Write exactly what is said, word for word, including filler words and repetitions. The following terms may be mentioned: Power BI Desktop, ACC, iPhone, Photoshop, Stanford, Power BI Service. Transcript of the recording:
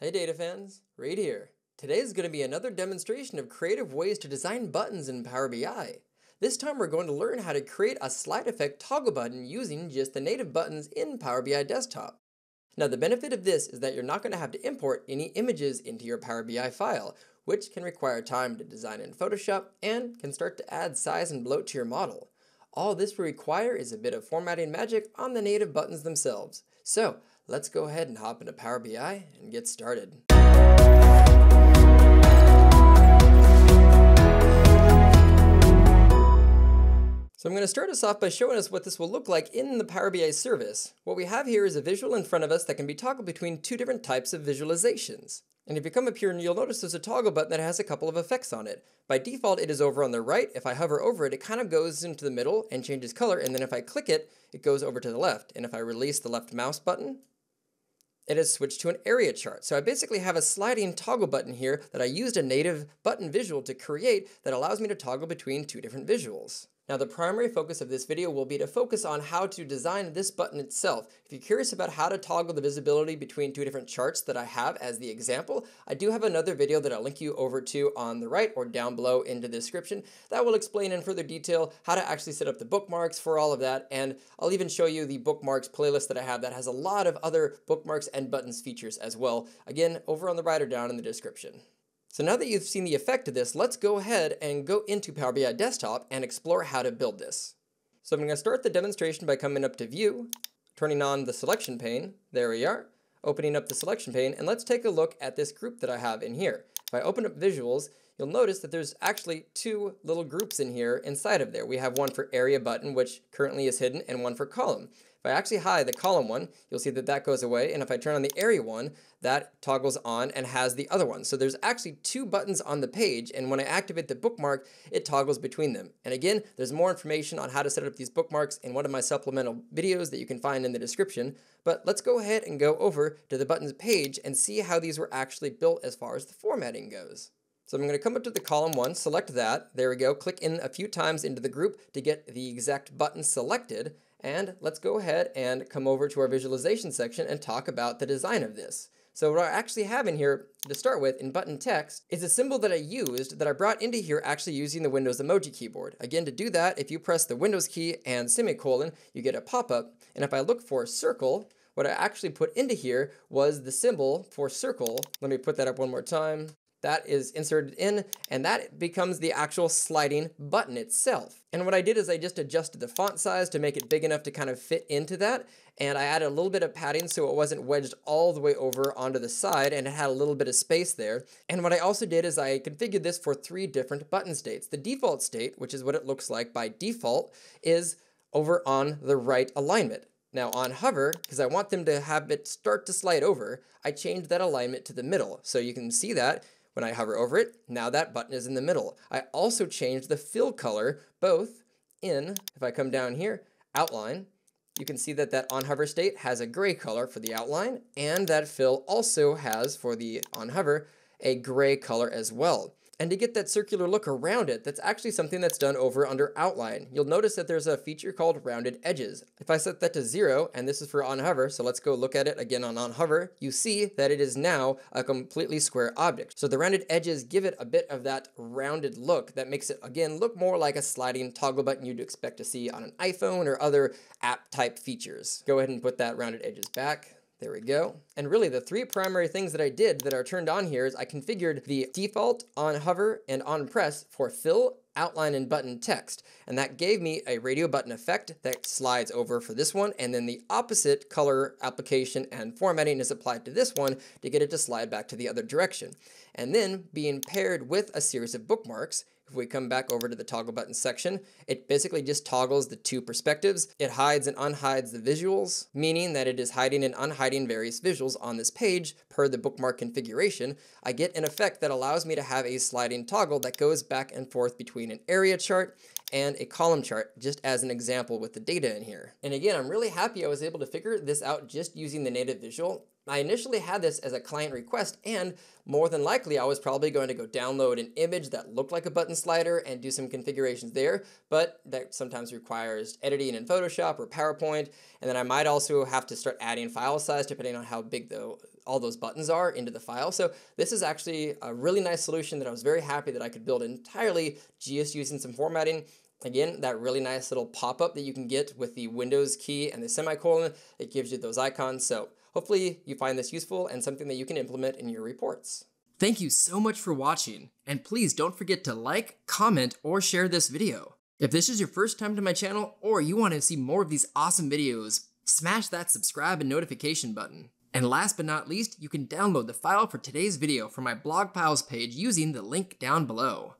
Hey data fans, Reid here. Today is going to be another demonstration of creative ways to design buttons in Power B I. This time we're going to learn how to create a slide effect toggle button using just the native buttons in Power B I Desktop. Now the benefit of this is that you're not going to have to import any images into your Power B I file, which can require time to design in Photoshop and can start to add size and bloat to your model. All this will require is a bit of formatting magic on the native buttons themselves. So let's go ahead and hop into Power B I and get started. So I'm going to start us off by showing us what this will look like in the Power B I service. What we have here is a visual in front of us that can be toggled between two different types of visualizations. And if you come up here, and you'll notice there's a toggle button that has a couple of effects on it. By default, it is over on the right. If I hover over it, it kind of goes into the middle and changes color. And then if I click it, it goes over to the left. And if I release the left mouse button, it has switched to an area chart. So I basically have a sliding toggle button here that I used a native button visual to create that allows me to toggle between two different visuals. Now the primary focus of this video will be to focus on how to design this button itself. If you're curious about how to toggle the visibility between two different charts that I have as the example, I do have another video that I'll link you over to on the right or down below in the description that will explain in further detail how to actually set up the bookmarks for all of that. And I'll even show you the bookmarks playlist that I have that has a lot of other bookmarks and buttons features as well. Again, over on the right or down in the description. So now that you've seen the effect of this, let's go ahead and go into Power B I Desktop and explore how to build this. So I'm going to start the demonstration by coming up to View, turning on the selection pane. There we are, opening up the selection pane, and let's take a look at this group that I have in here. If I open up visuals, you'll notice that there's actually two little groups in here inside of there. We have one for area button, which currently is hidden, and one for column. If I actually hide the column one, you'll see that that goes away. And if I turn on the area one, that toggles on and has the other one. So there's actually two buttons on the page. And when I activate the bookmark, it toggles between them. And again, there's more information on how to set up these bookmarks in one of my supplemental videos that you can find in the description. But let's go ahead and go over to the buttons page and see how these were actually built as far as the formatting goes. So I'm going to come up to the column one, select that. There we go. Click in a few times into the group to get the exact button selected. And let's go ahead and come over to our visualization section and talk about the design of this. So what I actually have in here to start with in button text is a symbol that I used that I brought into here actually using the Windows emoji keyboard. Again, to do that, if you press the Windows key and semicolon, you get a pop-up. And if I look for circle, what I actually put into here was the symbol for circle. Let me put that up one more time. That is inserted in, and that becomes the actual sliding button itself. And what I did is I just adjusted the font size to make it big enough to kind of fit into that. And I added a little bit of padding so it wasn't wedged all the way over onto the side, and it had a little bit of space there. And what I also did is I configured this for three different button states. The default state, which is what it looks like by default, is over on the right alignment. Now on hover, because I want them to have it start to slide over, I changed that alignment to the middle. So you can see that. When I hover over it, now that button is in the middle. I also changed the fill color both in, if I come down here, outline, you can see that that on hover state has a gray color for the outline, and that fill also has for the on hover a gray color as well. And to get that circular look around it, that's actually something that's done over under outline. You'll notice that there's a feature called rounded edges. If I set that to zero, and this is for on hover, so let's go look at it again on on hover, you see that it is now a completely square object. So the rounded edges give it a bit of that rounded look that makes it, again, look more like a sliding toggle button you'd expect to see on an iPhone or other app type features. Go ahead and put that rounded edges back. There we go. And really the three primary things that I did that are turned on here is I configured the default on hover and on press for fill, outline, and button text. And that gave me a radio button effect that slides over for this one. And then the opposite color application and formatting is applied to this one to get it to slide back to the other direction. And then being paired with a series of bookmarks, if we come back over to the toggle button section, it basically just toggles the two perspectives. It hides and unhides the visuals, meaning that it is hiding and unhiding various visuals on this page per the bookmark configuration. I get an effect that allows me to have a sliding toggle that goes back and forth between an area chart and a column chart, just as an example with the data in here. And again, I'm really happy I was able to figure this out just using the native visual. I initially had this as a client request, and more than likely I was probably going to go download an image that looked like a button slider and do some configurations there, but that sometimes requires editing in Photoshop or PowerPoint. And then I might also have to start adding file size depending on how big the, all those buttons are into the file. So this is actually a really nice solution that I was very happy that I could build entirely just using some formatting. Again, that really nice little pop-up that you can get with the Windows key and the semicolon, it gives you those icons. So hopefully you find this useful and something that you can implement in your reports. Thank you so much for watching, and please don't forget to like, comment, or share this video. If this is your first time to my channel or you want to see more of these awesome videos, smash that subscribe and notification button. And last but not least, you can download the file for today's video from my blog piles page using the link down below.